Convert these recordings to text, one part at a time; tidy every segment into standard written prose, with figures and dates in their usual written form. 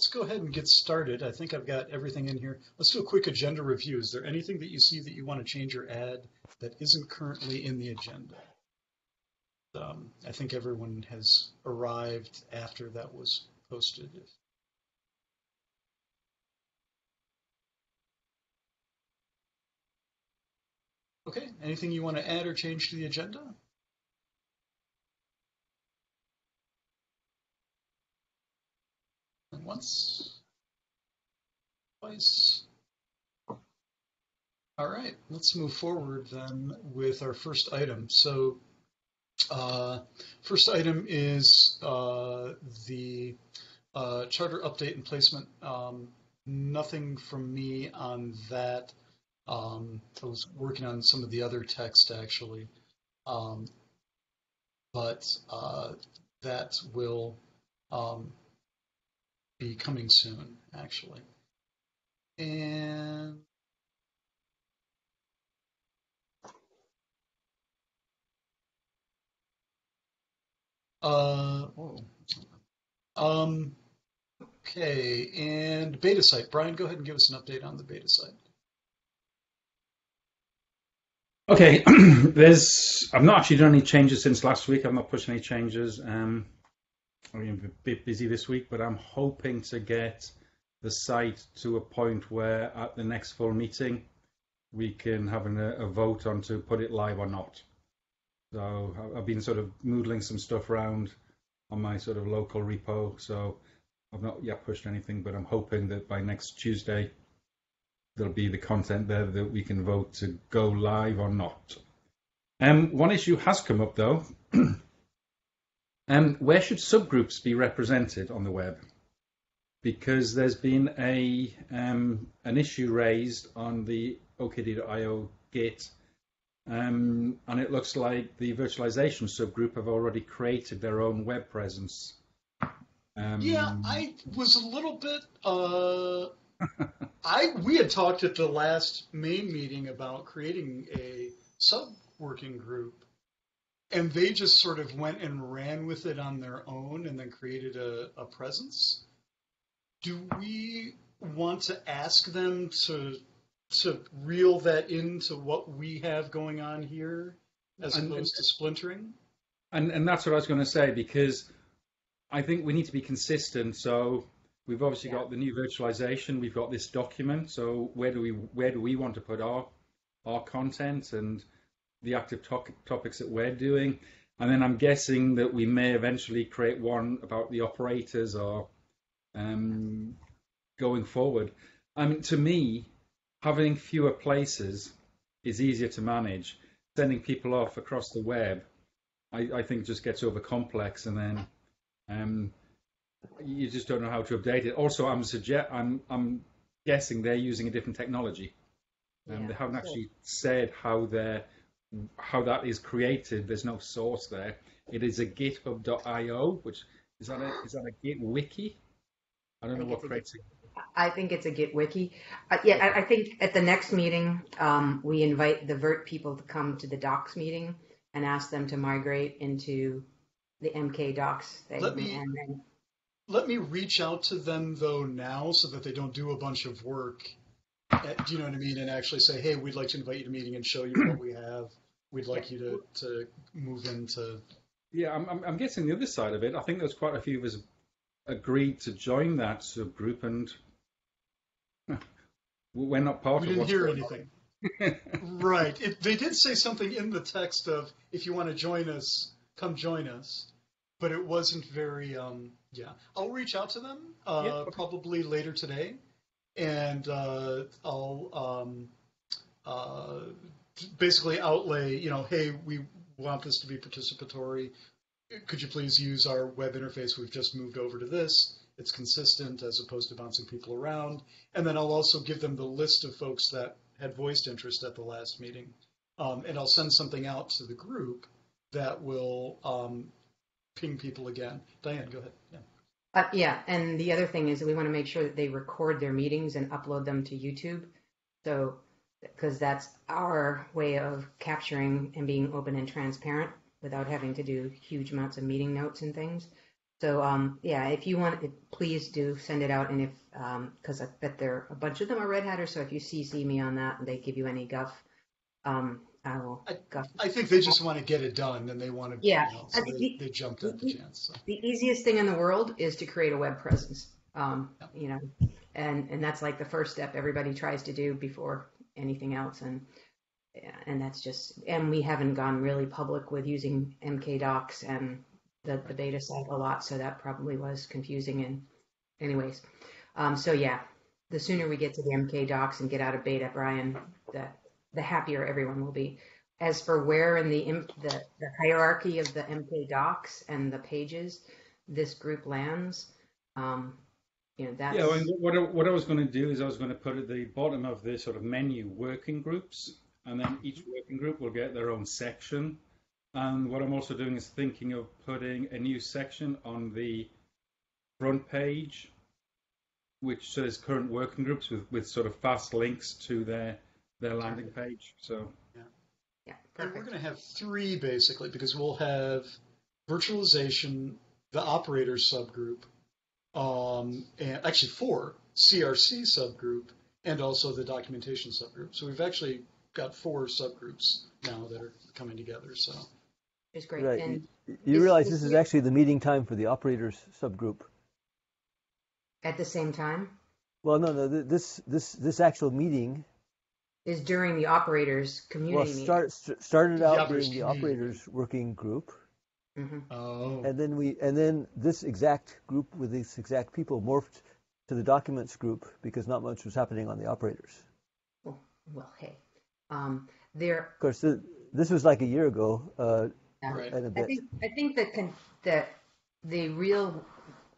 let's go ahead and get started. I think I've got everything in here. Let's do a quick agenda review. Is there anything that you see that you want to change or add that isn't currently in the agenda? I think everyone has arrived after that was posted. Okay, anything you want to add or change to the agenda? And once, twice. All right, let's move forward then with our first item. So first item is the charter update and placement. Nothing from me on that. I was working on some of the other text actually, but that will be coming soon actually. And okay, and beta site. Brian, go ahead and give us an update on the beta site. Okay, I've not actually done any changes since last week. I've not pushed any changes. I'm a bit busy this week, but I'm hoping to get the site to a point where at the next full meeting, we can have a vote on to put it live or not. So I've been sort of noodling some stuff around on my sort of local repo. So I've not yet pushed anything, but I'm hoping that by next Tuesday, there'll be the content there that we can vote to go live or not. One issue has come up though. Where should subgroups be represented on the web? Because there's been an issue raised on the OKD.io Git, and it looks like the virtualization subgroup have already created their own web presence. Yeah, I was a little bit... we had talked at the last main meeting about creating a sub-working group, and they just sort of went and ran with it on their own and then created a presence. Do we want to ask them to reel that into what we have going on here as opposed to splintering? And that's what I was going to say, because I think we need to be consistent. So we've obviously got the new virtualization. We've got this document. So where do we want to put our content and the active topics that we're doing? And then I'm guessing that we may eventually create one about the operators or going forward. I mean, to me, having fewer places is easier to manage. Sending people off across the web, I think, just gets over complex, and then. You just don't know how to update it. Also, I'm guessing they're using a different technology. They haven't actually said how that is created. There's no source there. It is a GitHub.io, which is that a Git wiki? I don't know what creates it. I think it's a Git wiki. I think at the next meeting, we invite the Vert people to come to the Docs meeting and ask them to migrate into the MkDocs thing. Let me reach out to them though now, so that they don't do a bunch of work. Do you know what I mean? And actually say, hey, we'd like to invite you to a meeting and show you what we have. We'd like you to move into. Yeah, I'm guessing the other side of it. I think there's quite a few of us agreed to join that subgroup, and we're not part of what's going on. We didn't hear anything. Right. They did say something in the text of, if you want to join us, come join us. But it wasn't very, I'll reach out to them probably later today, and I'll basically outlay, hey, we want this to be participatory. Could you please use our web interface? We've just moved over to this. It's consistent as opposed to bouncing people around. And then I'll also give them the list of folks that had voiced interest at the last meeting. And I'll send something out to the group that will ping people again. Diane, go ahead. Yeah. And the other thing is that we want to make sure that they record their meetings and upload them to YouTube. So, because that's our way of capturing and being open and transparent without having to do huge amounts of meeting notes and things. So yeah, if you want it, please do send it out. And if, because I bet there a bunch of them are Red Hatters, so if you CC me on that and they give you any guff, I will. I think they just want to get it done, and they want to. Yeah, you know, so they jumped at the chance. So. The easiest thing in the world is to create a web presence. You know, and that's like the first step everybody tries to do before anything else, and that's just. And we haven't gone really public with using MkDocs and the beta site a lot, so that probably was confusing. And anyways, so yeah, the sooner we get to the MkDocs and get out of beta, Brian, the happier everyone will be. As for where in the hierarchy of the MkDocs and the pages this group lands, you know, that's... Yeah, and what I was going to do is I was going to put at the bottom of the sort of menu working groups, and then each working group will get their own section. And what I'm also doing is thinking of putting a new section on the front page, which says current working groups with sort of fast links to their landing page. So yeah, and we're going to have three basically, because we'll have virtualization, the operator subgroup, and actually four, CRC subgroup, and also the documentation subgroup. So we've actually got four subgroups now that are coming together. So it's great. Right. And you realize this is actually the meeting time for the operators subgroup. At the same time? Well, no. This actual meeting is during the operators community meeting. Well, started out during the operators working group, and then this exact group with these exact people morphed to the documents group because not much was happening on the operators. Well, hey, there. Of course, this was like a year ago. Right. And a bit. I think that the real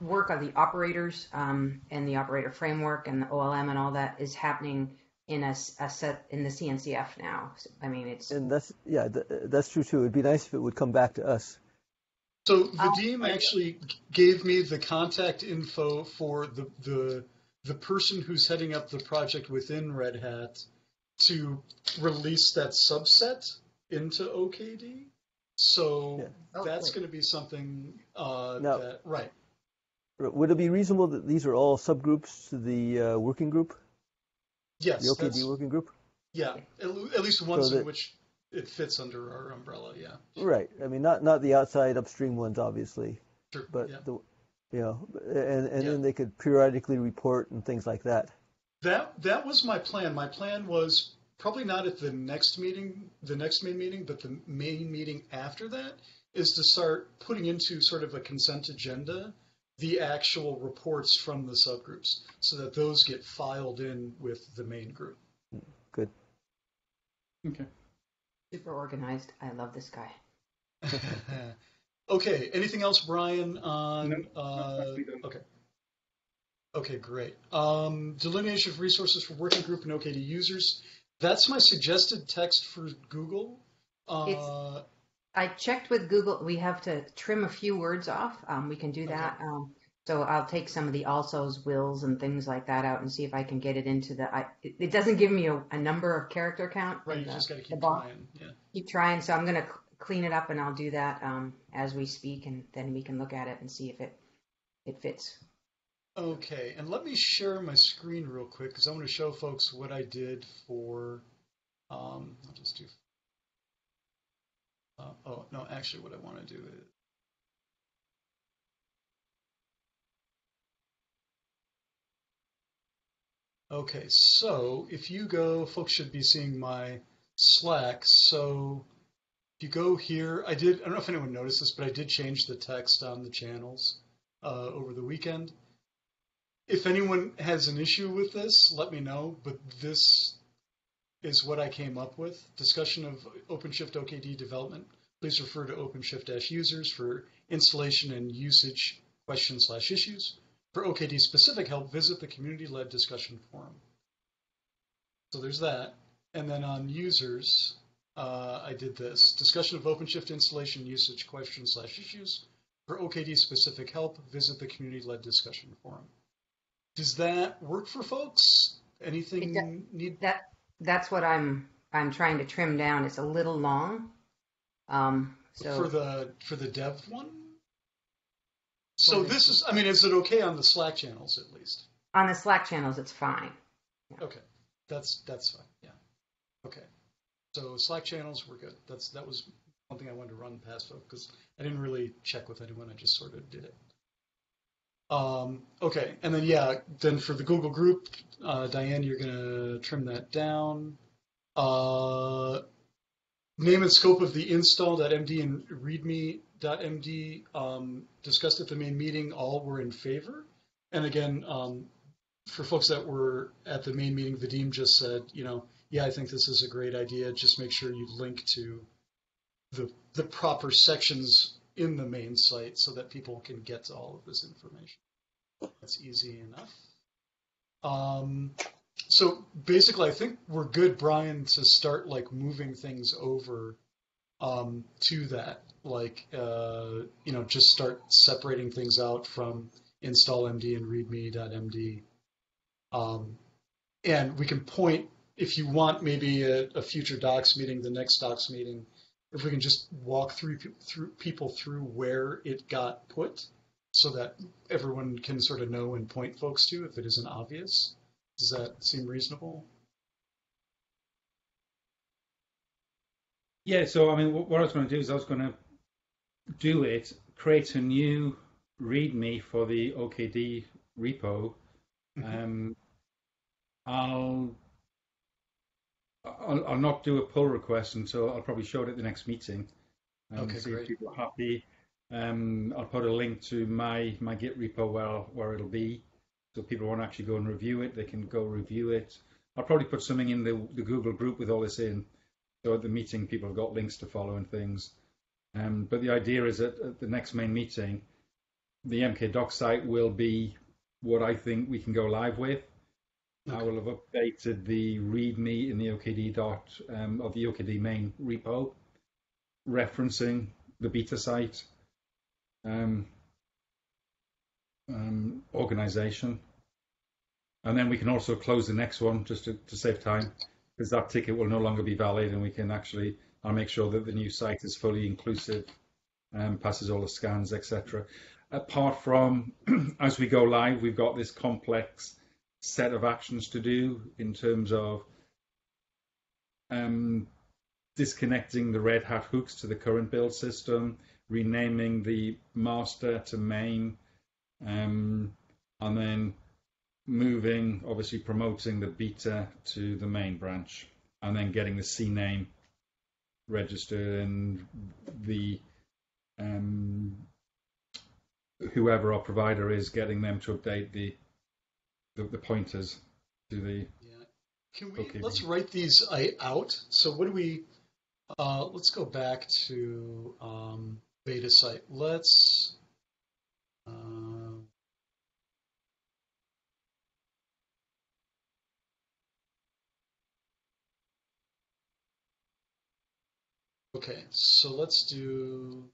work on the operators and the operator framework and the OLM and all that is happening in a set in the CNCF now. I mean, it's. And that's true too. It'd be nice if it would come back to us. So Vadim actually gave me the contact info for the person who's heading up the project within Red Hat to release that subset into OKD. So that's going to be something right. Would it be reasonable that these are all subgroups to the working group? Yes. The OKD working group? Yeah, at least one in which it fits under our umbrella, yeah. Right. I mean, not the outside upstream ones, obviously. Sure. But, then they could periodically report and things like that. That was my plan. My plan was probably not at the next main meeting, but the main meeting after that is to start putting into sort of a consent agenda the actual reports from the subgroups so that those get filed in with the main group. Good. Okay. Super organized. I love this guy. Okay. Anything else, Brian? Okay, great. Delineation of resources for working group and OKD users. That's my suggested text for Google. I checked with Google. We have to trim a few words off. We can do that. Okay. So I'll take some of the alsos, wills, and things like that out and see if I can get it into the. It doesn't give me a number of character count. Right, you just got to keep trying. Yeah. Keep trying. So I'm going to clean it up, and I'll do that as we speak, and then we can look at it and see if it fits. Okay, and let me share my screen real quick because I want to show folks what I did for. I'll just do. Oh no! Actually, what I want to do is. Okay, so if you go, folks should be seeing my Slack. So if you go here, I don't know if anyone noticed this, but I did change the text on the channels over the weekend. If anyone has an issue with this, let me know, but this is what I came up with. Discussion of OpenShift OKD development. Please refer to OpenShift-users for installation and usage questions/issues. For OKD-specific help, visit the community-led discussion forum. So there's that. And then on users, I did this. Discussion of OpenShift installation usage questions/issues. For OKD-specific help, visit the community-led discussion forum. Does that work for folks? Anything need that? That's what I'm trying to trim down. It's a little long. So for the dev one. So this is, I mean, is it okay on the Slack channels at least? On the Slack channels, it's fine. Yeah. Okay, that's fine. Yeah. Okay, so Slack channels, we're good. That was one thing I wanted to run past folks because I didn't really check with anyone. I just sort of did it. Okay, and then yeah, then for the Google group, Diane, you're gonna trim that down. Name and scope of the install.md and readme.md discussed at the main meeting, all were in favor. And again, for folks that were at the main meeting, Vadim just said, you know, yeah, I think this is a great idea. Just make sure you link to the proper sections in the main site so that people can get to all of this information. That's easy enough. So basically, I think we're good, Brian, to start like moving things over to that. Like, you know, just start separating things out from install MD and readme.md. And we can point, if you want, maybe a future docs meeting, the next docs meeting, if we can just walk through people through where it got put so that everyone can sort of know and point folks to if it isn't obvious. Does that seem reasonable? Yeah, so I mean, what I was going to do is I was going to do it, create a new README for the OKD repo. I'll not do a pull request until I'll probably show it at the next meeting. Okay, see great. If people are happy. I'll put a link to my Git repo where it'll be. So if people want to actually go and review it, they can go review it. I'll probably put something in the Google group with all this in. So at the meeting, people have got links to follow and things. But the idea is that at the next main meeting, the MkDocs site will be what I think we can go live with. Okay. I will have updated the README in the OKD or the OKD main repo, referencing the beta site, organization, and then we can also close the next one just to save time, because that ticket will no longer be valid, and we can actually, I'll make sure that the new site is fully inclusive and passes all the scans, etc. Apart from, as we go live, we've got this complex set of actions to do in terms of disconnecting the Red Hat hooks to the current build system, renaming the master to main, and then moving, obviously promoting the beta to the main branch, and then getting the CNAME registered and the whoever our provider is, getting them to update the pointers to the. Yeah. Can we let's write these out. So what do we? Let's go back to beta site. Let's. Okay, so let's do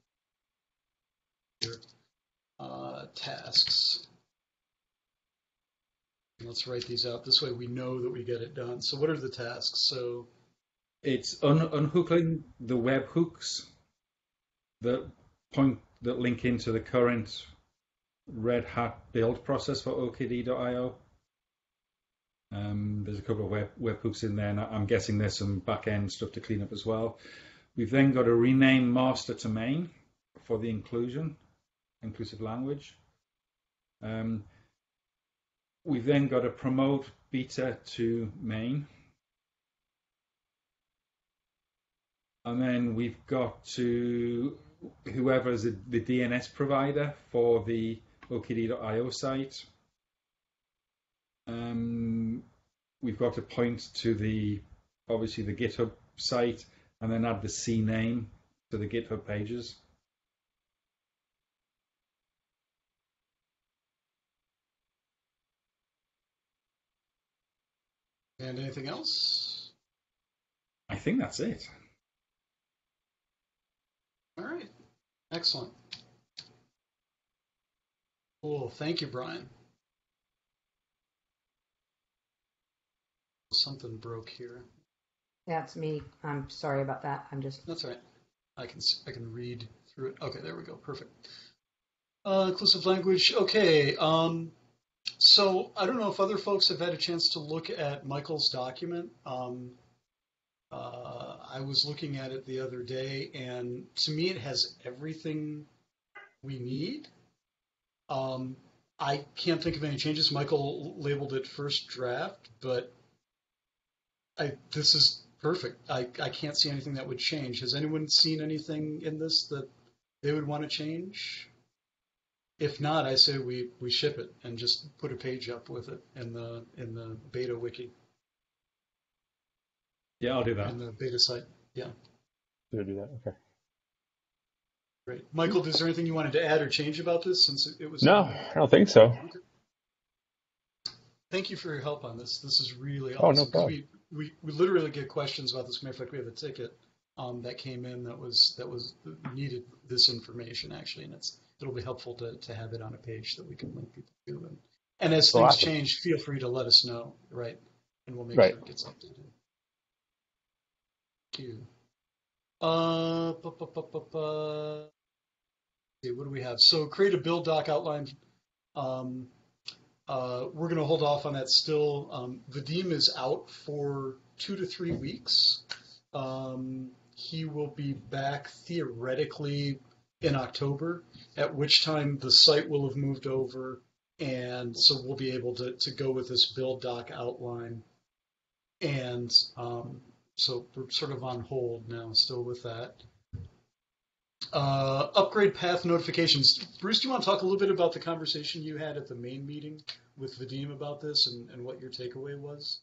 tasks. Let's write these out. This way we know that we get it done. So what are the tasks? So it's unhooking the web hooks that link into the current Red Hat build process for OKD.io. There's a couple of web hooks in there, and I'm guessing there's some back-end stuff to clean up as well. We've then got to rename master to main for the inclusive language. We've then got to promote beta to main. And then we've got to, whoever is the DNS provider for the OKD.io site, we've got to point to the, obviously, the GitHub site, and then add the CNAME to the GitHub pages. And anything else? I think that's it. All right, excellent. Cool, thank you, Brian. Something broke here. Yeah, it's me. I'm sorry about that. I'm just. That's all right. I can read through it. Okay, there we go. Perfect. Inclusive language. Okay. So I don't know if other folks have had a chance to look at Michael's document. I was looking at it the other day, and to me, it has everything we need. I can't think of any changes. Michael labeled it first draft, but this is perfect. I can't see anything that would change. Has anyone seen anything in this that they would want to change? If not, I say we ship it and just put a page up with it in the beta wiki. Yeah, I'll do that. In the beta site, yeah. I'll do that, okay. Great. Michael, is there anything you wanted to add or change about this since it was? No, I don't think so. Thank you for your help on this. This is really awesome. Oh, no problem. We literally get questions about this. Matter of fact, we have a ticket that came in that needed this information actually, and it'll be helpful to have it on a page that we can link people to. And as things change, feel free to let us know, right? And we'll make sure it gets updated. Thank you. See, what do we have? So create a build doc outline. We're going to hold off on that still. Vadim is out for 2 to 3 weeks. He will be back theoretically in October, at which time the site will have moved over. And so we'll be able to go with this build doc outline. And so we're sort of on hold now still with that. Upgrade path notifications. Bruce, do you want to talk a little bit about the conversation you had at the main meeting with Vadim about this and what your takeaway was?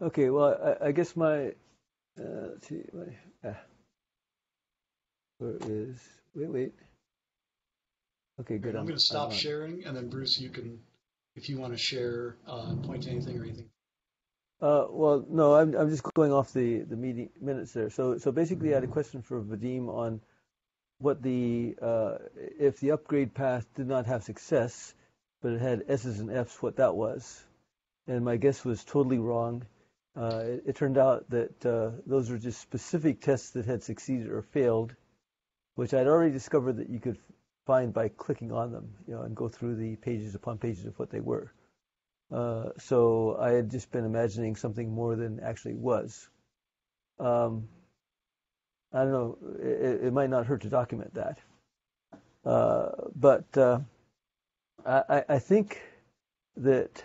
Okay, well, I guess my, let's see, where is, wait. Okay, good. I'm going to stop sharing, and then Bruce, you can, if you want to share, point to anything or anything. Well, no, I'm just going off the meeting minutes there. So basically, I had a question for Vadim on what the if the upgrade path did not have success, but it had S's and F's, what that was, and my guess was totally wrong. It turned out that those were just specific tests that had succeeded or failed, which I'd already discovered that you could find by clicking on them, you know, and go through the pages upon pages of what they were. So I had just been imagining something more than actually was. I don't know, it might not hurt to document that. But I think that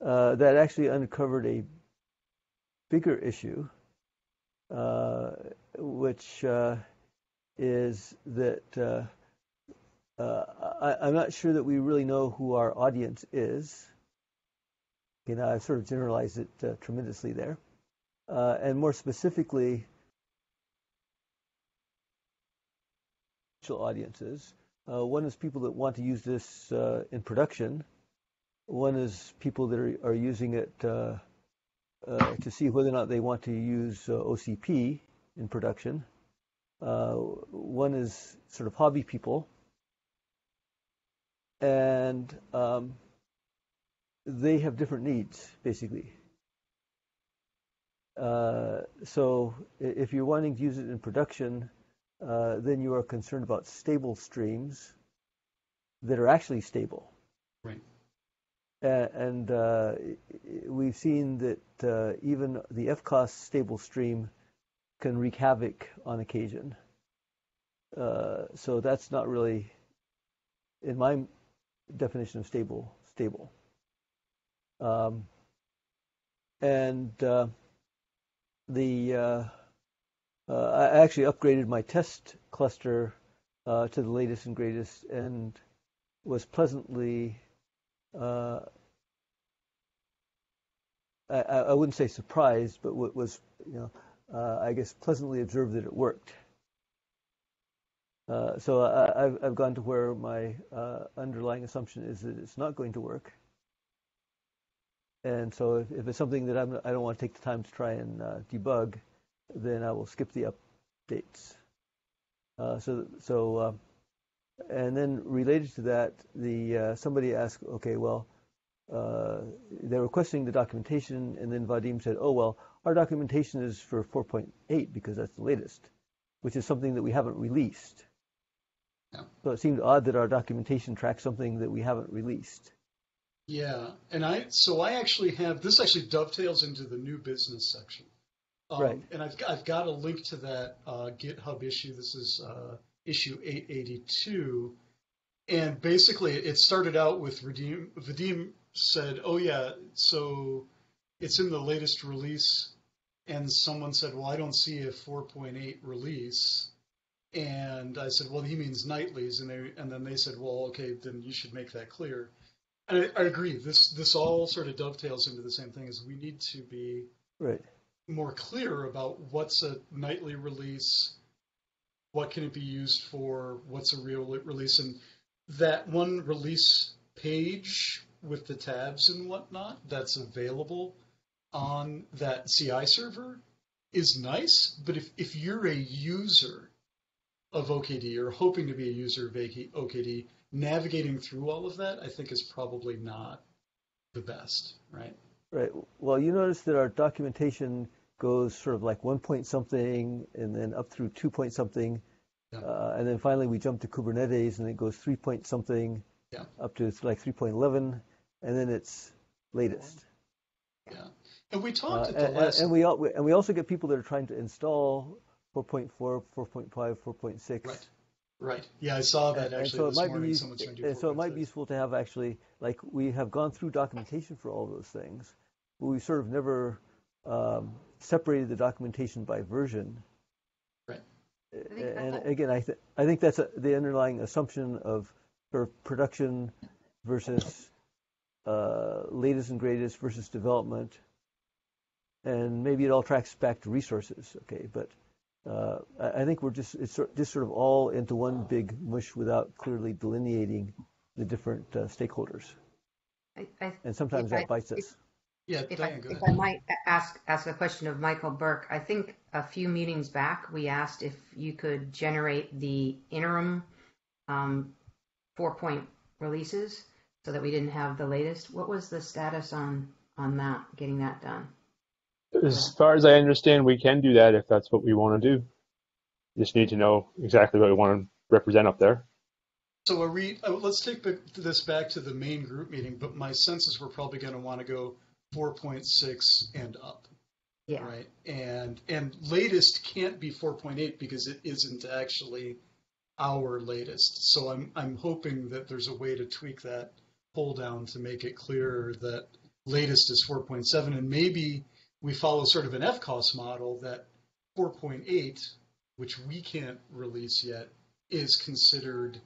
that actually uncovered a bigger issue, which is that I'm not sure that we really know who our audience is. Okay, now I've sort of generalized it tremendously there. And more specifically, audiences. One is people that want to use this in production. One is people that are using it to see whether or not they want to use OCP in production. One is sort of hobby people. And they have different needs, basically. So if you're wanting to use it in production, then you are concerned about stable streams that are actually stable. Right. And we've seen that even the FCOS stable stream can wreak havoc on occasion. So that's not really, in my definition of stable. I actually upgraded my test cluster to the latest and greatest, and was pleasantly, I wouldn't say surprised, but was, you know, I guess pleasantly observed that it worked. So I've gone to where my underlying assumption is that it's not going to work. And so if it's something that I don't want to take the time to try and debug, then I will skip the updates. And then related to that, somebody asked, okay, well, they're requesting the documentation, and then Vadim said, oh, well, our documentation is for 4.8 because that's the latest, which is something that we haven't released. Yeah. So it seemed odd that our documentation tracks something that we haven't released. Yeah, and I actually have, this actually dovetails into the new business section. Right. And I've got a link to that GitHub issue. This is issue 882. And basically, it started out with Vadim said, oh, yeah, so it's in the latest release. And someone said, well, I don't see a 4.8 release. And I said, well, he means nightlies. And then they said, well, okay, then you should make that clear. And I agree. This all sort of dovetails into the same thing, is we need to be more clear about what's a nightly release, what can it be used for, what's a real release. And that one release page with the tabs and whatnot that's available on that CI server is nice, but if you're a user of OKD or hoping to be a user of OKD, navigating through all of that, I think, is probably not the best, right? Right. Well, you notice that our documentation goes sort of like 1 point something and then up through 2 point something. Yeah. And then finally we jump to Kubernetes and it goes 3 point something, yeah, up to like 3.11, and then it's latest. Yeah. And we talked at the last... And we also get people that are trying to install 4.4, 4.5, 4.6. Right. Right. Yeah, I saw that actually this morning. Someone's trying to do 4.6. And so it might be useful to have actually, like, we have gone through documentation for all those things, but we sort of never separated the documentation by version. Right. And again, I think that's the underlying assumption of sort of production versus latest and greatest versus development. And maybe it all tracks back to resources, okay, but I think we're just sort of all into one big mush without clearly delineating the different stakeholders. And sometimes that bites us. Yeah, if I might ask a question of Michael Burke, I think a few meetings back we asked if you could generate the interim 4-point releases so that we didn't have the latest. What was the status on that, getting that done? As far as I understand, we can do that if that's what we want to do. Just need to know exactly what we want to represent up there. So let's take this back to the main group meeting, but my sense is we're probably going to want to go 4.6 and up. Yeah. Right? And latest can't be 4.8 because it isn't actually our latest. So I'm hoping that there's a way to tweak that pull down to make it clearer that latest is 4.7, and maybe we follow sort of an FCOS model that 4.8, which we can't release yet, is considered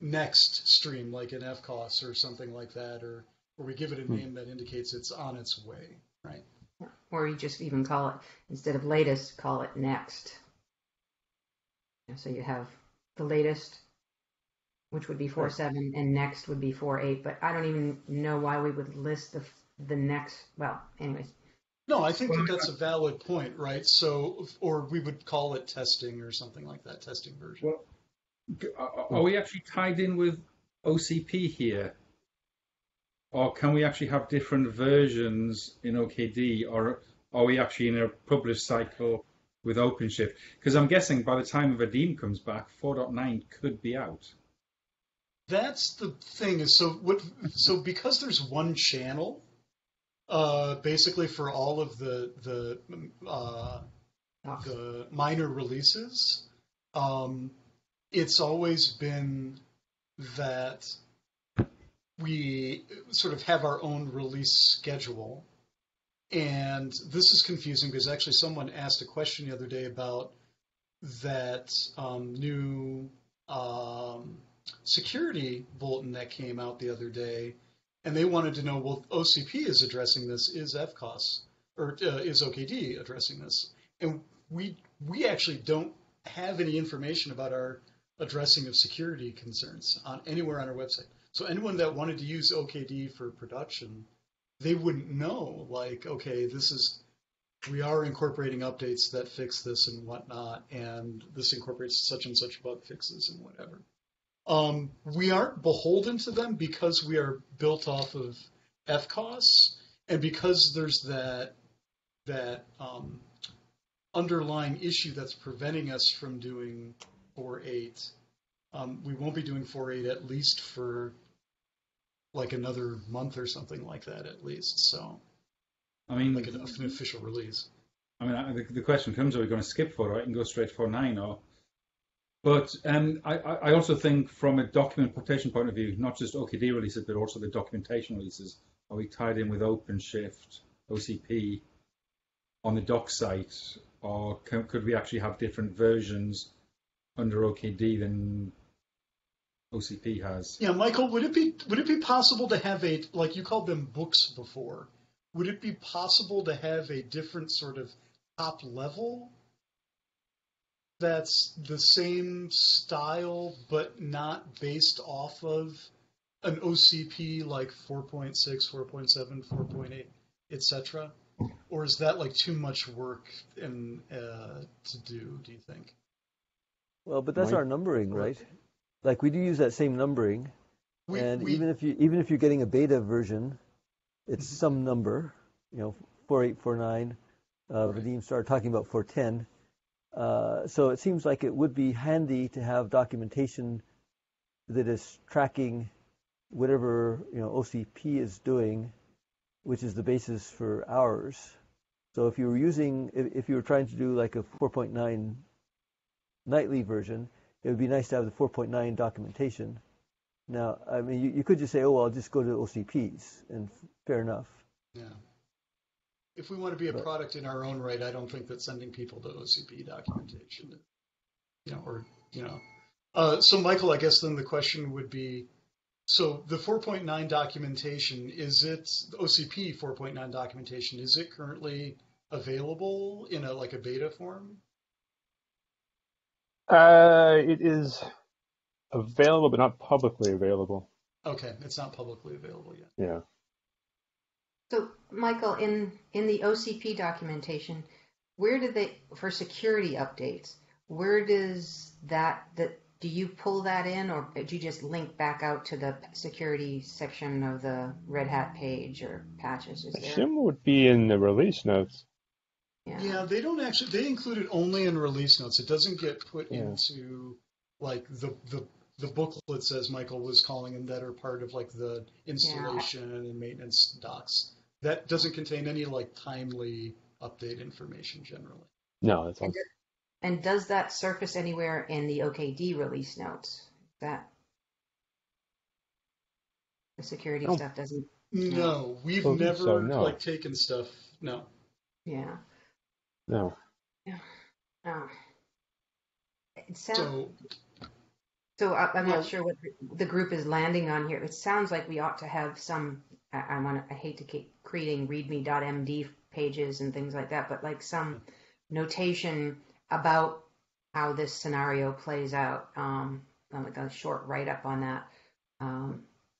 next stream, like an FCOS or something like that, or we give it a name that indicates it's on its way, right? Or you just even call it, instead of latest, call it next. So you have the latest, which would be 4.7, and next would be 4.8, but I don't even know why we would list the next, well, anyways. No, I think that's a valid point, right? So, or we would call it testing or something like that, testing version. Well, are we actually tied in with OCP here? Or can we actually have different versions in OKD? Or are we actually in a publish cycle with OpenShift? Because I'm guessing by the time Vadim comes back, 4.9 could be out. That's the thing. So because there's one channel, basically for all of the minor releases, it's always been that we sort of have our own release schedule. And this is confusing because actually someone asked a question the other day about that new security bulletin that came out the other day. And they wanted to know, well, OCP is addressing this, is FCOS, or is OKD addressing this? And we actually don't have any information about our addressing of security concerns anywhere on our website. So anyone that wanted to use OKD for production, they wouldn't know, like, okay, we are incorporating updates that fix this and whatnot, and this incorporates such and such bug fixes and whatever. We aren't beholden to them because we are built off of FCOS, and because there's that underlying issue that's preventing us from doing 4.8 We won't be doing 4.8 at least for like another month or something like that at least. So, I mean, like an official release. I mean, the question comes, are we going to skip 4.8 and go straight for 9? Or, but I also think from a document protection point of view, not just OKD releases, but also the documentation releases, are we tied in with OpenShift, OCP on the doc site? Or could we actually have different versions under OKD than OCP has? Yeah, Michael, would it be possible to have a, like you called them books before, would it be possible to have a different sort of top level that's the same style but not based off of an OCP like 4.6, 4.7, 4.8, etc.? Or is that like too much work and to do? Do you think? Well, but that's our numbering, right? Like we do use that same numbering, and even if you're getting a beta version, it's some number, you know, 4.8, 4.9. Vadim started talking about 4.10, so it seems like it would be handy to have documentation that is tracking whatever, you know, OCP is doing, which is the basis for ours. So if you were using, if you were trying to do like a 4.9 nightly version, it would be nice to have the 4.9 documentation. Now, I mean, you could just say, oh, well, I'll just go to OCPs, and fair enough. Yeah. If we want to be a product in our own right, I don't think that sending people to OCP documentation, you know, or, you know. So Michael, I guess then the question would be, so the 4.9 documentation, is it OCP 4.9 documentation? Is it currently available in a like a beta form? It is available, but not publicly available. Okay, it's not publicly available yet. Yeah. So Michael, in the OCP documentation, where do they, for security updates, where does that do you pull that in, or do you just link back out to the security section of the Red Hat page or patches? Is there? Some would be in the release notes. Yeah. Yeah, they don't actually, they include it only in release notes. It doesn't get put into like the booklets, as Michael was calling them, that are part of like the installation and maintenance docs. That doesn't contain any like timely update information generally. No, that's all. And does that surface anywhere in the OKD release notes? That the security stuff doesn't? No, we've never like taken stuff. No. Yeah. No. Yeah. No. It sounds, so I'm not sure what the group is landing on here. It sounds like we ought to have some. I hate to keep creating readme.md pages and things like that, but like some notation about how this scenario plays out, like a short write-up on that,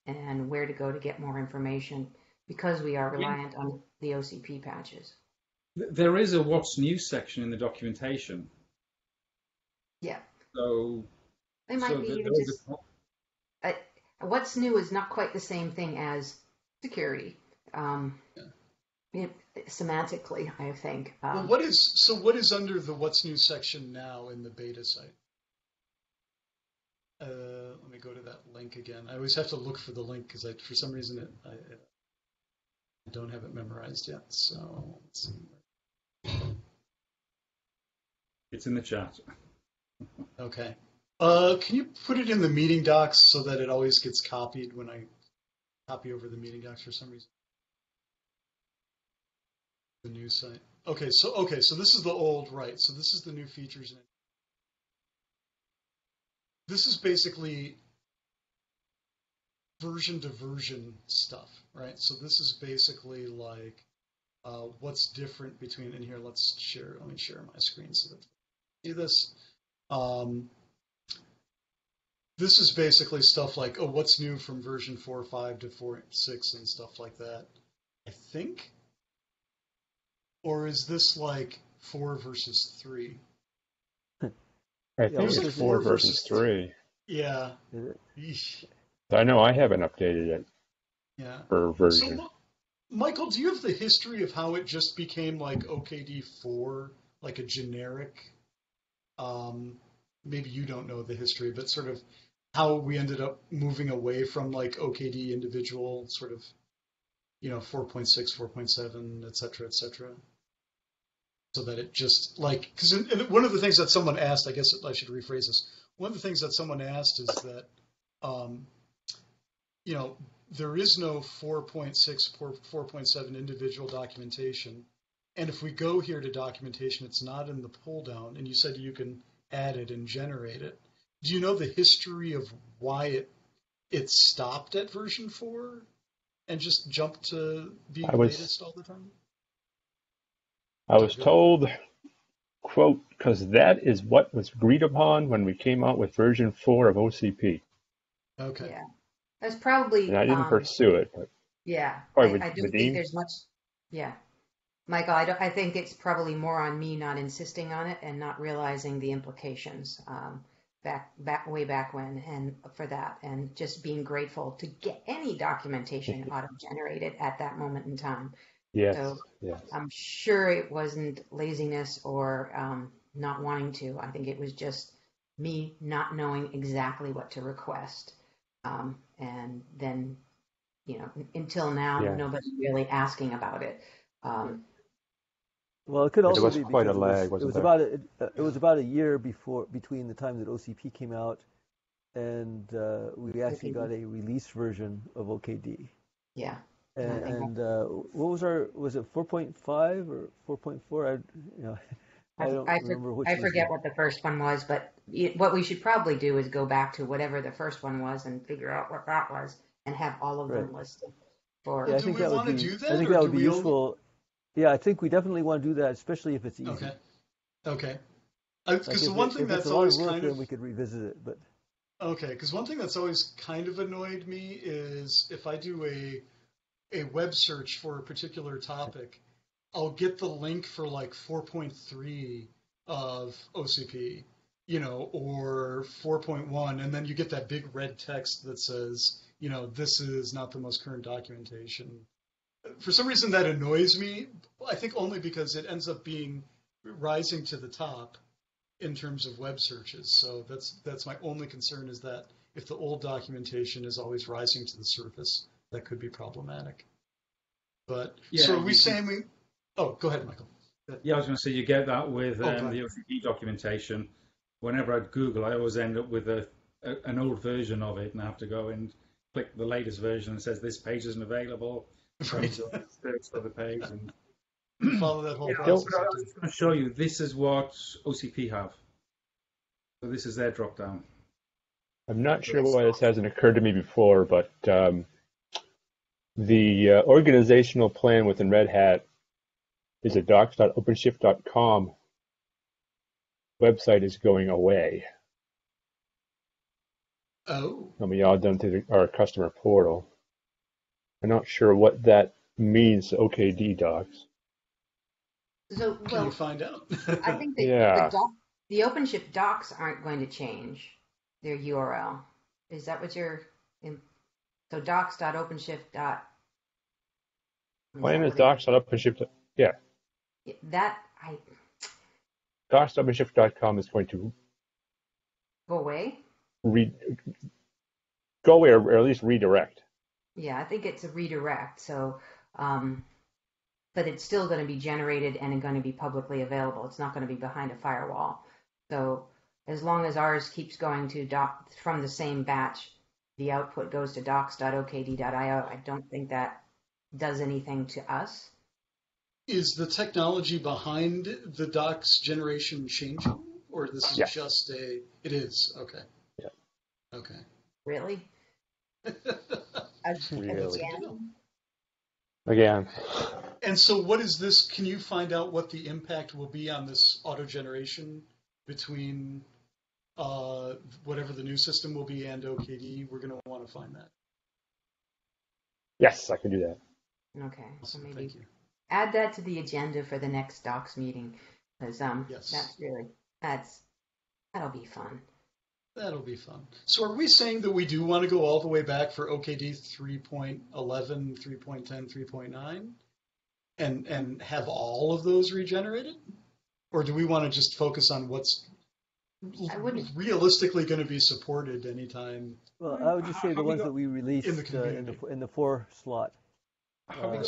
and where to go to get more information, because we are reliant on the OCP patches. There is a what's new section in the documentation. Yeah. So it might be even just, what's new is not quite the same thing as security. Semantically, I think. Well, what is under the what's new section now in the beta site? Let me go to that link again. I always have to look for the link because for some reason I don't have it memorized yet. So let's see. It's in the chat. Okay. Can you put it in the meeting docs so that it always gets copied when I copy over the meeting docs for some reason? The new site. Okay, so this is the old, right? So this is the new features. This is basically version to version stuff, right? So this is basically like what's different between. And here, let's share. Let me share my screen so that you can see this. This is basically stuff like what's new from version 4.5 to 4.6 and stuff like that, I think. Or is this like 4 versus 3? I think it's like 4 versus 3. Yeah. I know I haven't updated it. Yeah. Per version. So, Michael, do you have the history of how it just became like OKD 4, like a generic maybe you don't know the history, but sort of how we ended up moving away from like OKD individual sort of, you know, 4.6, 4.7, et cetera, so that it just like, because one of the things that someone asked, I guess I should rephrase this. One of the things that someone asked is that, you know, there is no 4.6, 4.7 individual documentation. And if we go here to documentation, it's not in the pull down, and you said you can add it and generate it. Do you know the history of why it stopped at version 4 and just jumped to being latest all the time? I was told, quote, because that is what was agreed upon when we came out with version 4 of OCP. Okay. Yeah. That's probably. And I didn't pursue it. But yeah. I don't think there's much. Yeah. Michael, I think it's probably more on me not insisting on it and not realizing the implications way back when, and for that, and just being grateful to get any documentation auto-generated at that moment in time. Yes. So yes. I'm sure it wasn't laziness or not wanting to. I think it was just me not knowing exactly what to request, and then, you know, until now, yeah, Nobody's really asking about it. Well, it could also be quite a lag. It was about a year before between the time that OCP came out and we actually got a release version of OKD. Yeah. And what was it 4.5 or 4.4? I forget what the first one was, but what we should probably do is go back to whatever the first one was and figure out what that was and have all of them listed. Yeah, I think that would be useful. Yeah, I think we definitely want to do that, especially if it's easy. Okay. Okay. Because the one thing that's always kind of, we could revisit it, but okay. Because one thing that's always kind of annoyed me is if I do a web search for a particular topic, I'll get the link for like 4.3 of OCP, you know, or 4.1, and then you get that big red text that says, you know, this is not the most current documentation. For some reason that annoys me, I think only because it ends up being rising to the top in terms of web searches. So that's my only concern, is that if the old documentation is always rising to the surface, that could be problematic. But yeah, so are we saying we... Oh, go ahead, Michael. Yeah, I was going to say you get that with the OCP documentation. Whenever I Google, I always end up with an old version of it, and I have to go and click the latest version and says this page isn't available. Right. Search for the page and follow that whole process. I was going to show you, this is what OCP have. So this is their drop down. I'm not sure why this hasn't occurred to me before, but the organizational plan within Red Hat is a docs.openshift.com website is going away. Oh. It'll be all done through our customer portal. I'm not sure what that means to OKD docs. So, well, can you find out? I think the OpenShift docs aren't going to change their URL. Is that what you're in? So docs.openshift. Plan is docs.openshift. Yeah. Docs.openshift.com is going to go away? Go away, or at least redirect. Yeah, I think it's a redirect. So, but it's still going to be generated and going to be publicly available. It's not going to be behind a firewall. So as long as ours keeps going to doc from the same batch, the output goes to docs.okd.io. I don't think that does anything to us. Is the technology behind the docs generation changing, or this is just a? It is. Okay. Yeah. Okay. Really. Really? Again. And so what is this? Can you find out what the impact will be on this auto-generation between whatever the new system will be and OKD? We're going to want to find that. Yes, I can do that. Okay. So maybe thank you. Add that to the agenda for the next docs meeting, because that'll be fun. That'll be fun. So are we saying that we do want to go all the way back for OKD 3.11, 3.10, 3.9 and have all of those regenerated? Or do we want to just focus on what's realistically going to be supported anytime. Well, I would just say the ones that we released in the four slot. Have we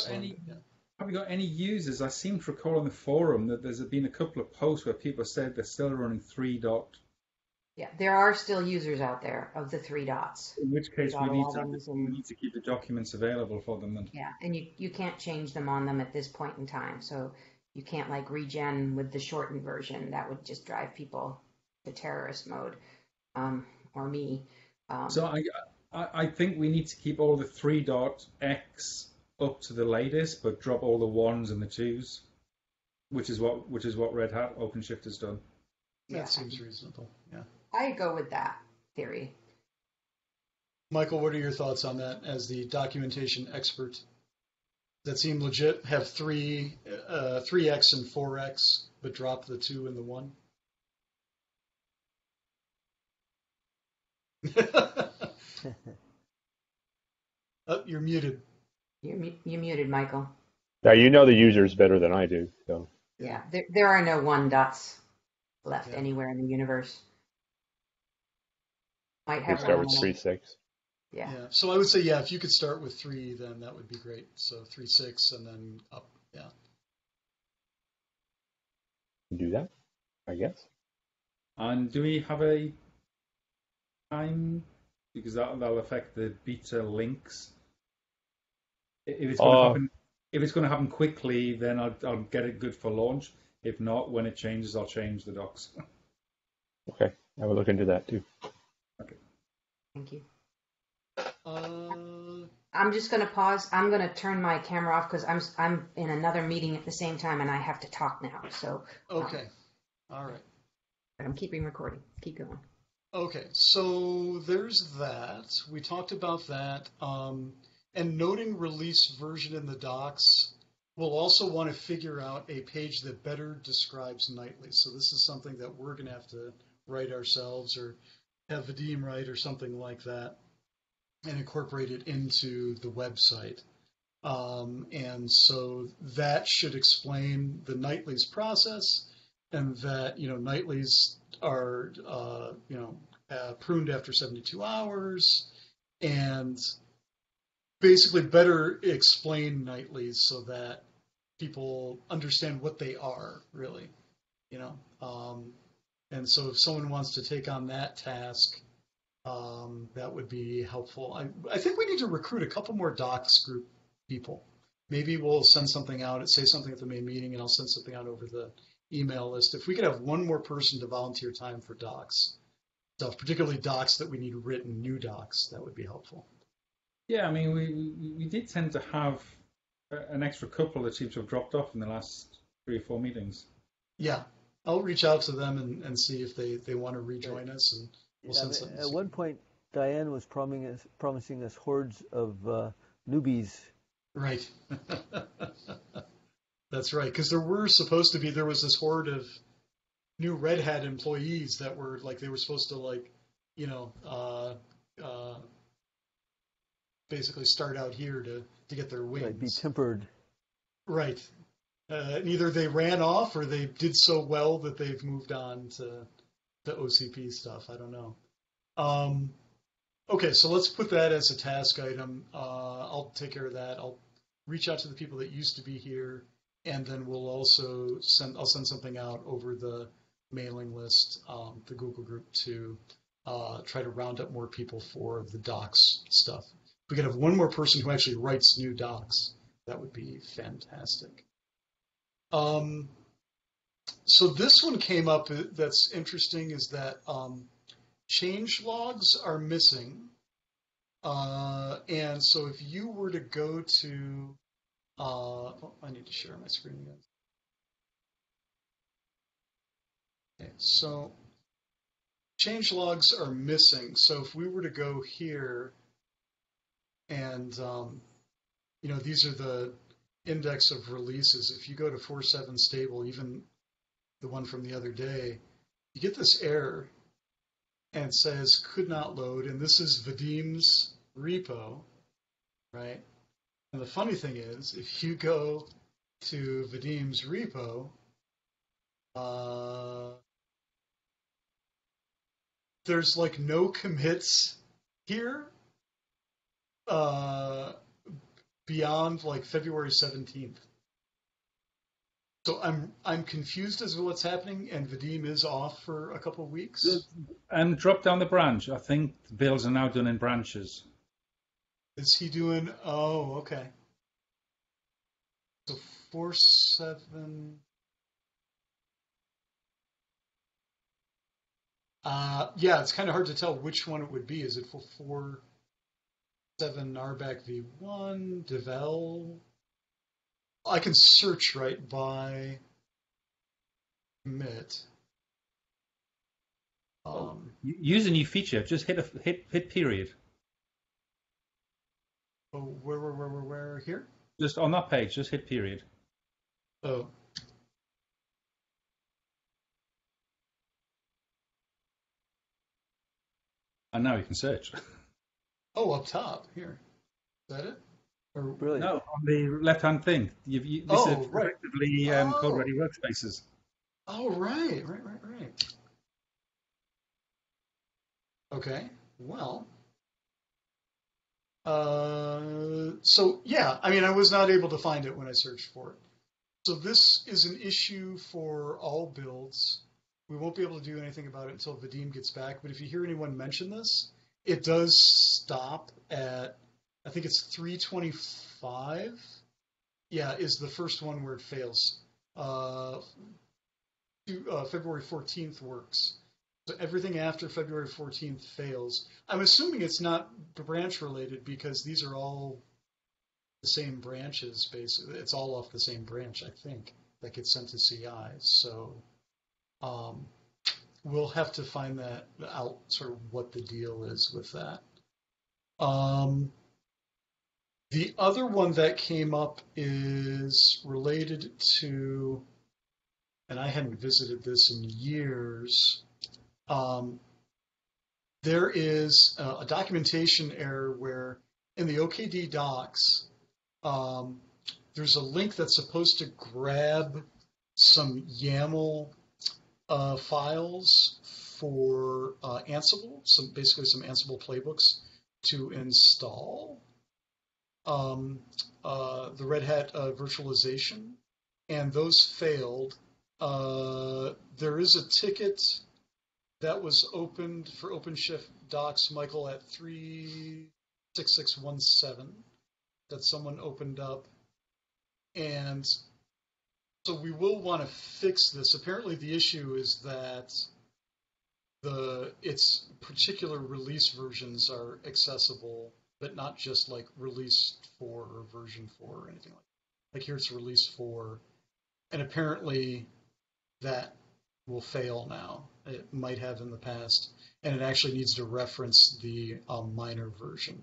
got any users? I seem to recall on the forum that there's been a couple of posts where people said they're still running 3.0. Yeah, there are still users out there of the 3.0s. In which case we need to keep the documents available for them then. Yeah, and you can't change them on them at this point in time. So you can't like regen with the shortened version. That would just drive people to terrorist mode, or me. So I think we need to keep all the 3.x up to the latest, but drop all the 1s and the 2s, which is what Red Hat OpenShift has done. Yeah, that seems reasonable. Yeah. I go with that theory. Michael, what are your thoughts on that as the documentation expert? That seem legit, have 3x and 4x, but drop the 2 and the 1? Oh, you're muted. You're muted, Michael. Now, you know the users better than I do. So. Yeah, there are no 1.0s left anywhere in the universe. Might have start with 3.6. Yeah. So I would say, if you could start with 3, then that would be great. So 3.6 and then up. Yeah. Do that, I guess. And do we have a time? Because that'll affect the beta links. If it's going to happen, quickly, then I'll get it good for launch. If not, when it changes, I'll change the docs. Okay, I will look into that too. Okay. Thank you. I'm just going to pause. I'm going to turn my camera off because I'm in another meeting at the same time and I have to talk now. So okay, all right. But I'm keeping recording. Keep going. Okay, so there's that. We talked about that. And noting release version in the docs, we'll also want to figure out a page that better describes nightly. So this is something that we're going to have to write ourselves or have Vadim write or something like that and incorporate it into the website. And so that should explain the nightlies process and that, nightlies are, pruned after 72 hours and basically better explain nightlies so that people understand what they are really, and so if someone wants to take on that task, that would be helpful. I think we need to recruit a couple more docs group people. Maybe we'll send something out, say something at the main meeting, and I'll send something out over the email list. If we could have one more person to volunteer time for docs stuff, particularly docs that we need written, new docs, that would be helpful. Yeah, I mean, we did tend to have an extra couple that seem to have dropped off in the last 3 or 4 meetings. Yeah, I'll reach out to them and see if they want to rejoin us, and we'll send something. At one point, Diane was promising us hordes of newbies. Right. That's right, because there was this horde of new Red Hat employees that were basically start out here to get their wings. Right, be tempered. Right. And either they ran off or they did so well that they've moved on to the OCP stuff. I don't know. Okay, so let's put that as a task item. I'll take care of that. I'll reach out to the people that used to be here, and then we'll also I'll send something out over the mailing list, the Google group, to try to round up more people for the docs stuff. If we could have one more person who actually writes new docs, that would be fantastic. So this one came up that's interesting, is that change logs are missing. And so if you were to go to, I need to share my screen again. Okay, so change logs are missing. So if we were to go here, and these are the index of releases. If you go to 4.7 stable, even the one from the other day, you get this error and it says could not load. And this is Vadim's repo, right? And the funny thing is, if you go to Vadim's repo, there's like no commits here beyond like February 17th. So I'm confused as to what's happening, and Vadim is off for a couple of weeks. And drop down the branch. I think builds are now done in branches. Is he doing? Oh, okay. So 4.7. Yeah, it's kind of hard to tell which one it would be. Is it for 4.7 RBAC v1 devel? I can search right by commit. Use a new feature. Just hit period. Oh, where here? Just on that page. Just hit period. Oh. And now you can search. Oh, up top here. Is that it? Or really? No, on the left-hand thing. This is effectively code-ready workspaces. Oh, right. Okay. Well. So yeah, I mean, I was not able to find it when I searched for it. So this is an issue for all builds. We won't be able to do anything about it until Vadim gets back. But if you hear anyone mention this, it does stop at. I think it's 325, yeah, is the first one where it fails. February 14th works. So everything after February 14th fails. I'm assuming it's not branch related because these are all the same branches, basically. It's all off the same branch, I think, that gets sent to CI. So we'll have to find that out, sort of what the deal is with that. The other one that came up is related to, and I hadn't visited this in years, there is a documentation error where in the OKD docs, there's a link that's supposed to grab some YAML files for Ansible, basically some Ansible playbooks to install. The Red Hat virtualization, and those failed. There is a ticket that was opened for OpenShift docs, Michael, at 36617 that someone opened up. And so we will want to fix this. Apparently the issue is that its particular release versions are accessible, but not just like release 4 or version 4 or anything like that. Like here it's release 4, and apparently that will fail now. It might have in the past, and it actually needs to reference the minor version.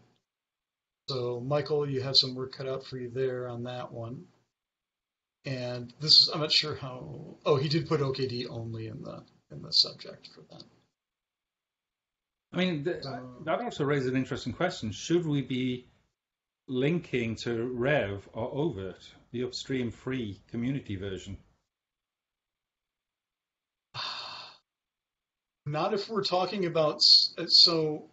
So Michael, you have some work cut out for you there on that one. And this is, I'm not sure how, oh, he did put OKD only in the subject for that. I mean, that also raises an interesting question. Should we be linking to Rev or Overt, the upstream free community version? Not if we're talking about, so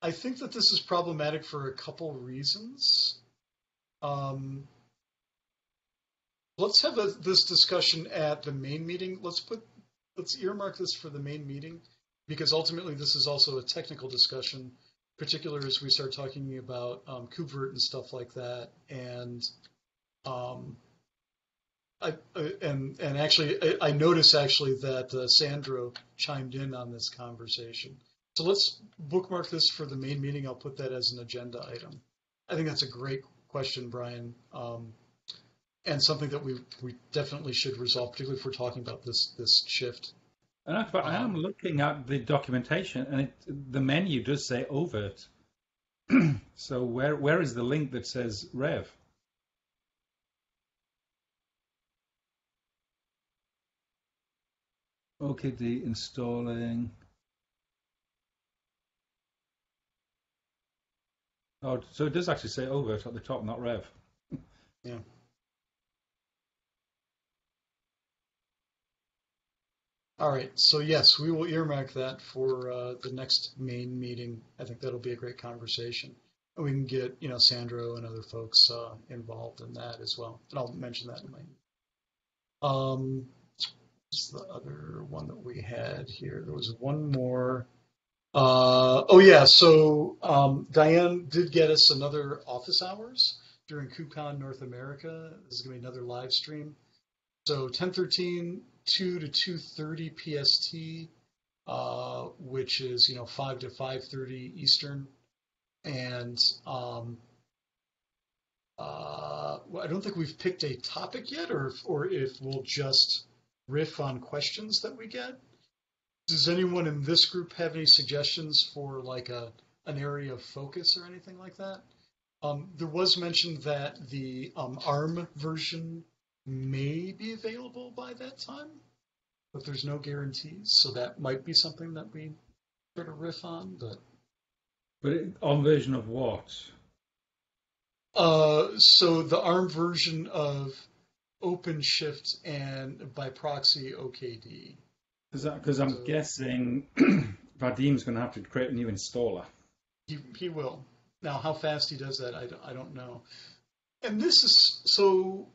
I think that this is problematic for a couple reasons. Let's have this discussion at the main meeting. Let's earmark this for the main meeting, because ultimately this is also a technical discussion, particularly as we start talking about kubevert and stuff like that. And I actually I notice actually that Sandro chimed in on this conversation. So let's bookmark this for the main meeting. I'll put that as an agenda item. I think that's a great question, Brian, and something that we definitely should resolve, particularly if we're talking about this shift. And I am looking at the documentation, and the menu does say overt. So where is the link that says Rev? OKD installing. Oh, so it does actually say overt at the top, not Rev. Yeah. All right, so yes, we will earmark that for the next main meeting. I think that'll be a great conversation. And we can get, you know, Sandro and other folks involved in that as well. And I'll mention that in my just the other one that we had here. There was one more. Oh yeah, so Diane did get us another office hours during KubeCon North America. This is gonna be another live stream. So 10/13, 2 to 2:30 PST, which is, you know, 5 to 5:30 Eastern. And I don't think we've picked a topic yet, or if we'll just riff on questions that we get. Does anyone in this group have any suggestions for like an area of focus or anything like that? There was mention that the ARM version may be available by that time, but there's no guarantees. So that might be something that we sort of riff on, but ARM version of what? So the ARM version of OpenShift and by proxy OKD. Because I'm guessing Vadim's going to have to create a new installer. He will. Now, how fast he does that, I don't know. And this is so.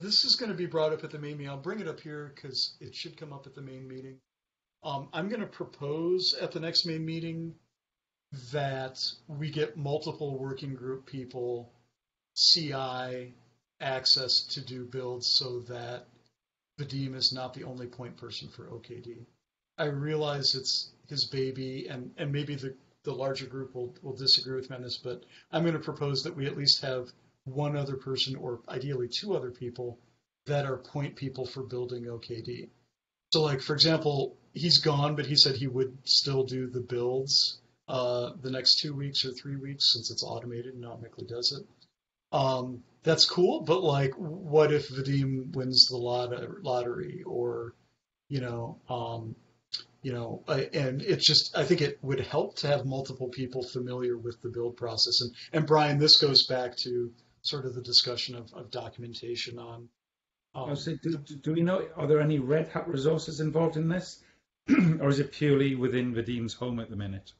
This is going to be brought up at the main meeting. I'll bring it up here because it should come up at the main meeting. I'm going to propose at the next main meeting that we get multiple working group people, CI, access to do builds so that Vadim is not the only point person for OKD. I realize it's his baby, and maybe the larger group will disagree with me on this, but I'm going to propose that we at least have one other person, or ideally two other people, that are point people for building OKD. So like, for example, he's gone, but he said he would still do the builds the next 2 weeks or 3 weeks, since it's automated and automatically does it. That's cool, but like, what if Vadim wins the lottery, or, and it's just, I think it would help to have multiple people familiar with the build process. And Brian, this goes back to sort of the discussion of documentation on. I was saying, do we know, are there any Red Hat resources involved in this? Or is it purely within Vadim's home at the minute?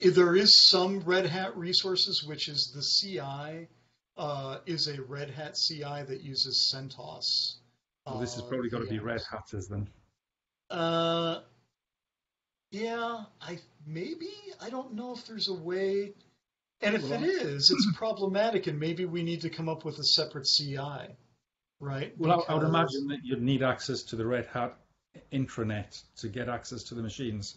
There is some Red Hat resources, which is the CI, is a Red Hat CI that uses CentOS. Well, this has probably got to be Red Hatters then. Yeah, I don't know if there's a way, and if it is, it's problematic, and maybe we need to come up with a separate CI, right? Well, because I would imagine that you'd need access to the Red Hat intranet to get access to the machines,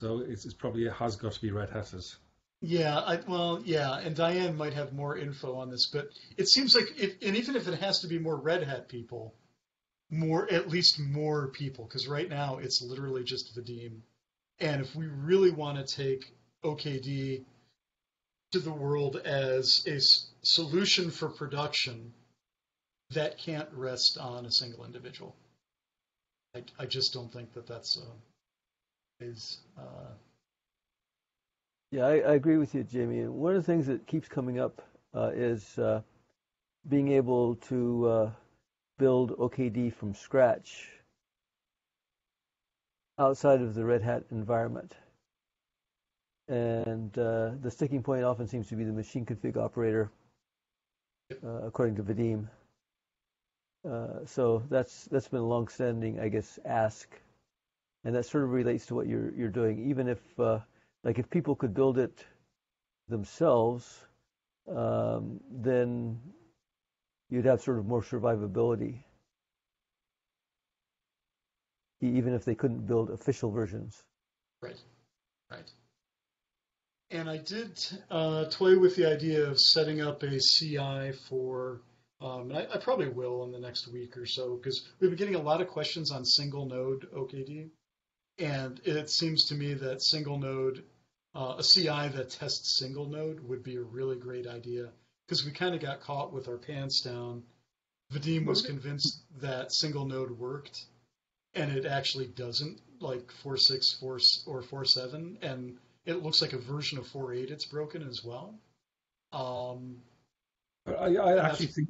so it's probably, it has got to be Red Hatters. Yeah, yeah, and Diane might have more info on this, but it seems like, and even if it has to be more Red Hat people, at least more people, because right now it's literally just Vadim. And if we really want to take OKD to the world as a solution for production, that can't rest on a single individual. I just don't think that that's Yeah, I agree with you, Jamie. And one of the things that keeps coming up is being able to build OKD from scratch outside of the Red Hat environment. And the sticking point often seems to be the machine config operator, according to Vadim. So that's been a long-standing, I guess, ask, and that sort of relates to what you're doing. Even if if people could build it themselves, then you'd have sort of more survivability, even if they couldn't build official versions. Right, right. And I did toy with the idea of setting up a CI for, and I probably will in the next week or so, because we've been getting a lot of questions on single node OKD. And it seems to me that single node, a CI that tests single node would be a really great idea, because we kind of got caught with our pants down. Vadim was convinced that single node worked, and it actually doesn't, like 4.6 or 4.7, and it looks like a version of 4.8 it's broken as well. I actually think...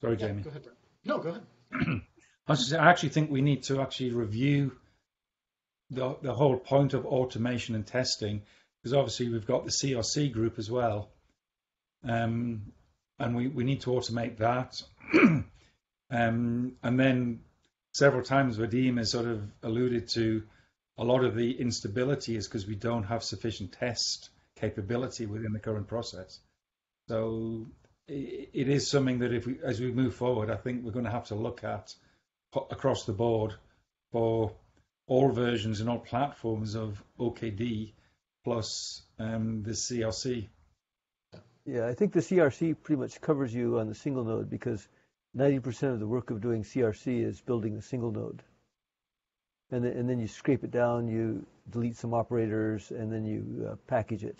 Sorry, Jamie. Go ahead, Brent. No, go ahead. I actually think we need to actually review the whole point of automation and testing, because obviously we've got the CRC group as well, and we need to automate that. And then several times Vadim has sort of alluded to a lot of the instability is because we don't have sufficient test capability within the current process. So it is something that if we, as we move forward, I think we're going to have to look at across the board for all versions and all platforms of OKD plus the CRC. Yeah, I think the CRC pretty much covers you on the single node, because 90% of the work of doing CRC is building a single node. And then you scrape it down, you delete some operators, and then you package it.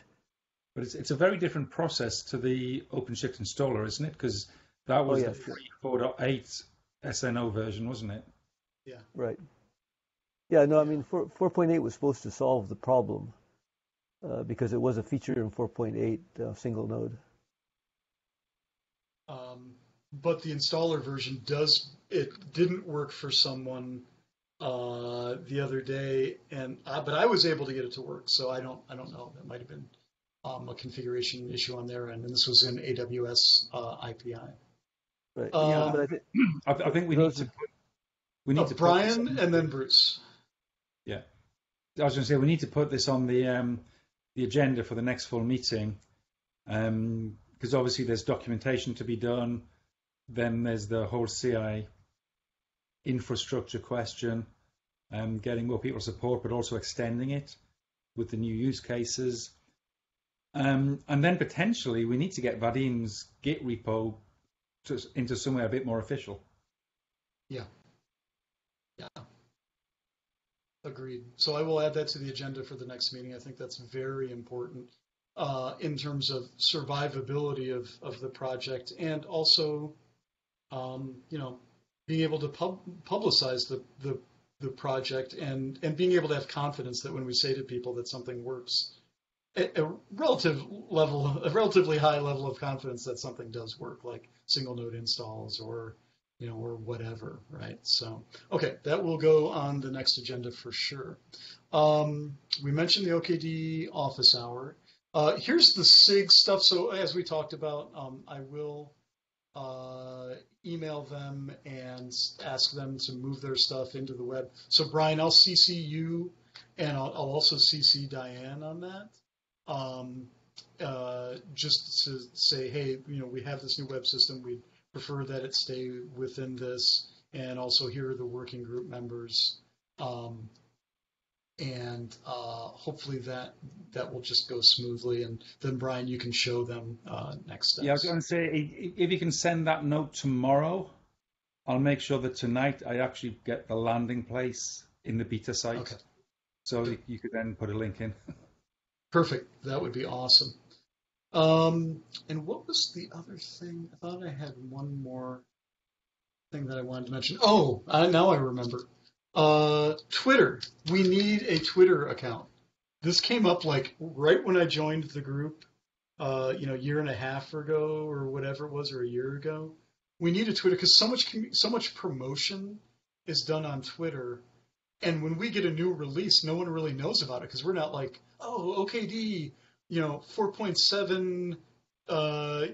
But it's a very different process to the OpenShift installer, isn't it? Because that was the 3.4.8 SNO version, wasn't it? Yeah. Right. Yeah, no, I mean, 4.8 was supposed to solve the problem because it was a feature in 4.8 single node. But the installer version does, it didn't work for someone the other day, and but I was able to get it to work, so I don't know, that might have been a configuration issue on their end, and this was in AWS IPI. Right. Yeah, but I think we need to put, we need to Brian and then Bruce. Yeah, I was going to say we need to put this on the agenda for the next full meeting, because obviously there's documentation to be done, then there's the whole CI infrastructure question, getting more people support, but also extending it with the new use cases. And then potentially we need to get Vadim's Git repo into somewhere a bit more official. Yeah. Yeah. Agreed. So I will add that to the agenda for the next meeting. I think that's very important in terms of survivability of the project, and also, you know, being able to publicize the project, and being able to have confidence that when we say to people that something works, a relatively high level of confidence that something does work, like single node installs or, you know, or whatever, right? So, okay, that will go on the next agenda for sure. We mentioned the OKD office hour. Here's the SIG stuff. So as we talked about, I will email them and ask them to move their stuff into the web. So Brian, I'll CC you, and I'll also CC Diane on that. Just to say, hey, you know, we have this new web system. We'd prefer that it stay within this, and also here are the working group members. Hopefully that will just go smoothly, and then Brian, you can show them next steps. Yeah, I was going to say, if you can send that note tomorrow, I'll make sure that tonight I actually get the landing place in the beta site. Okay. So you could then put a link in. Perfect. That would be awesome. And what was the other thing? I thought I had one more thing that I wanted to mention. Oh, now I remember. Twitter. We need a Twitter account. This came up like right when I joined the group, you know, a year ago. We need a Twitter, because so much promotion is done on Twitter, and when we get a new release, no one really knows about it, because we're not like, oh, OKD, you know, 4.7,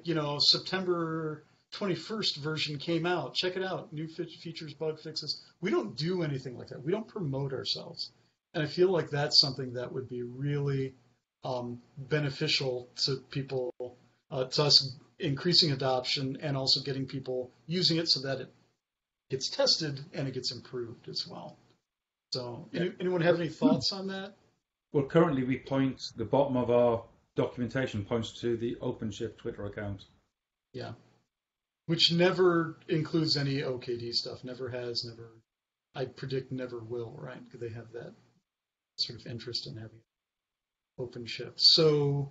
you know, September 21st version came out, check it out, new features, bug fixes. We don't do anything like that. We don't promote ourselves. And I feel like that's something that would be really beneficial to people, to us, increasing adoption and also getting people using it so that it gets tested and it gets improved as well. So anyone have any thoughts on that? Well, currently we point, the bottom of our documentation points to the OpenShift Twitter account. Yeah. Which never includes any OKD stuff, never has, never, I predict never will, right? Because they have that sort of interest in having OpenShift. So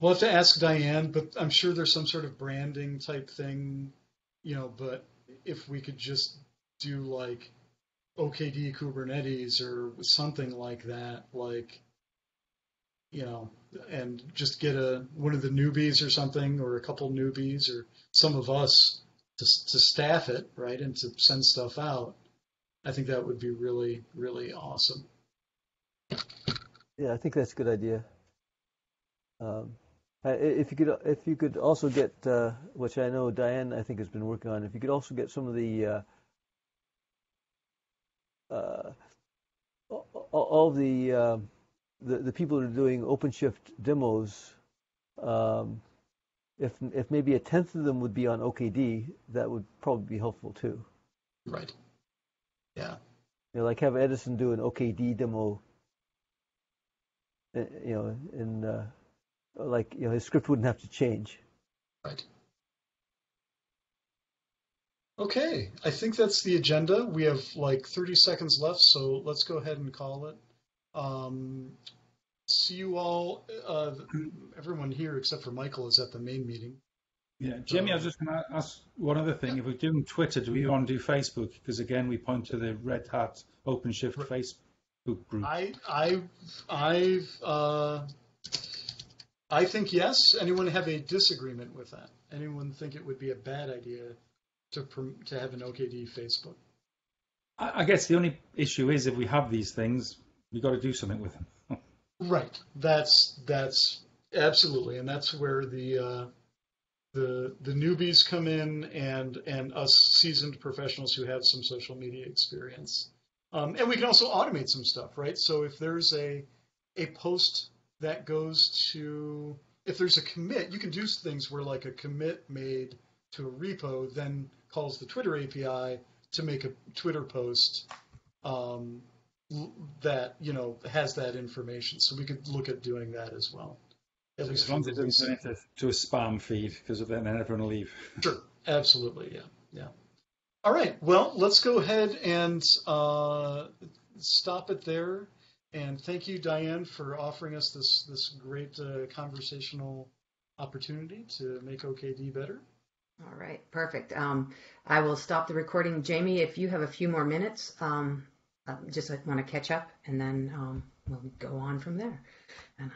we'll have to ask Diane, but I'm sure there's some sort of branding type thing, you know, but if we could just do like OKD Kubernetes or something like that, like, you know, and just get one of the newbies or something, or a couple newbies or some of us to staff it, right, and to send stuff out, I think that would be really, really awesome. Yeah, I think that's a good idea. If you could also get, which I know Diane, I think, has been working on, if you could also get some of the all the people who are doing OpenShift demos, if maybe 1/10 of them would be on OKD, that would probably be helpful too. Right. Yeah. You know, like have Edison do an OKD demo. You know, in like, you know, his script wouldn't have to change. Right. Okay, I think that's the agenda. We have like 30 seconds left, so let's go ahead and call it. See you all. Everyone here except for Michael is at the main meeting. Yeah, Jamie, I was just going to ask one other thing. If we're doing Twitter, do we want to do Facebook? Because again, we point to the Red Hat OpenShift Facebook group. I think yes. Anyone have a disagreement with that? Anyone think it would be a bad idea to have an OKD Facebook? I guess the only issue is if we have these things, we got to do something with them. Right. That's absolutely, and that's where the newbies come in, and us seasoned professionals who have some social media experience. And we can also automate some stuff, right? So if there's a post that goes to, if there's a commit, you can do things where like a commit made to a repo then calls the Twitter API to make a Twitter post that, you know, has that information. So we could look at doing that as well. At least as long as it doesn't turn into a spam feed, because then everyone will leave. Sure, absolutely, yeah, yeah. All right, well, let's go ahead and stop it there. And thank you, Diane, for offering us this great conversational opportunity to make OKD better. All right, perfect. I will stop the recording. Jamie, if you have a few more minutes, I just want to catch up, and then we'll go on from there. And